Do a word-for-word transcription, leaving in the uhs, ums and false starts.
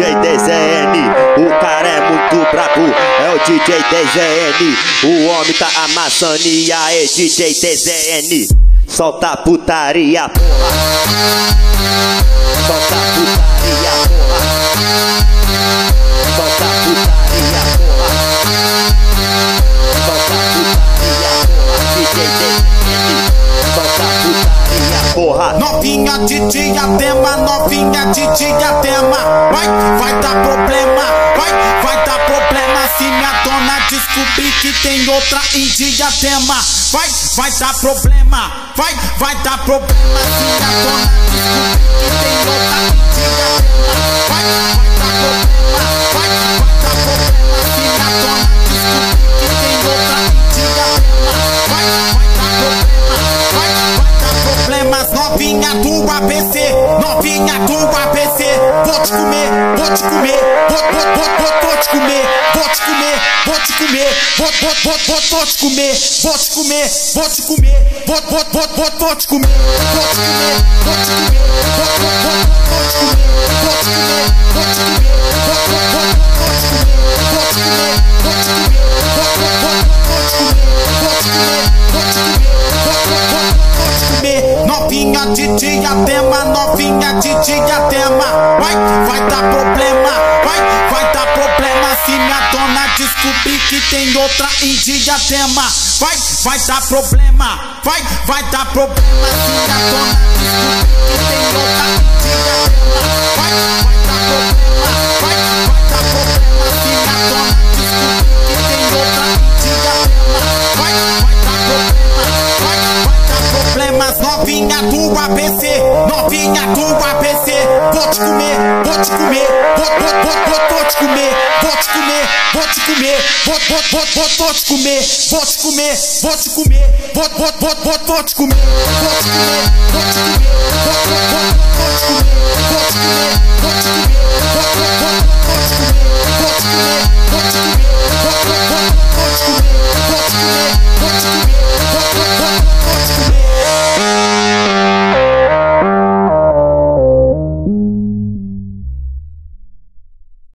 D J D Z N, o cara é muito brabo, é o D J D Z N, o homem tá amassando, e aí D J D Z N, solta a putaria, porra, solta a putaria, porra, solta a putaria, porra, solta a putaria, porra, D J D Z N, solta a putaria, porra. Novinha de Diadema, novinha de Diadema, vai, vai dar problema, vai, vai dar problema se minha dona descobrir que tem outra em Diadema. Vai, vai dar problema, vai, vai dar problema se minha dona descobrir que tem outra em Diadema. Vai, vai dar problema, vai, vai dar problema se minha dona descobrir que tem outra em Diadema. Vai, vai dar problema, vai, vai dar problemas. Novinha do A B C, novinha do A B C, vou te comer, vou te comer, vou, vou, vou, vou, vou te comer, vou te comer, vou te comer, vou, vou, vou, vou, vou te comer, vou te comer, vou te comer, vou, vou, vou, vou, vou te comer, vou te comer, vou te comer, vou, vou, vou, vou te comer, vou te comer, vou te comer, vou, vou, vou, vou te comer, vou te comer, vou te comer, vou, vou, vou, vou te comer, vou te comer, vou te comer, vou, vou, vou, vou te comer. Novinha de Diadema, novinha de Diadema, vai, vai dar problema, vai, vai dar problema se minha dona descobrir que tem outra em Diadema. Vai, vai dar problema, vai, vai dar problema se minha dona descobrir que tem outra em Diadema. Vai, vai dar problema, vai, vai dar problema se minha dona descobrir que tem outra em Diadema. Vai, vai dar problema, vai, vai dar problemas. Novinha do A B C, novinha do A B C, vou te comer, vou te comer, vou, vou, vou, vou, vou te comer, vou te comer, vou te comer, vou, vou, vou, vou, vou te comer, vou te comer, vou te comer, vou, vou, vou, vou, vou te comer, vou te comer, vou te comer, vou, vou, vou, vou te comer.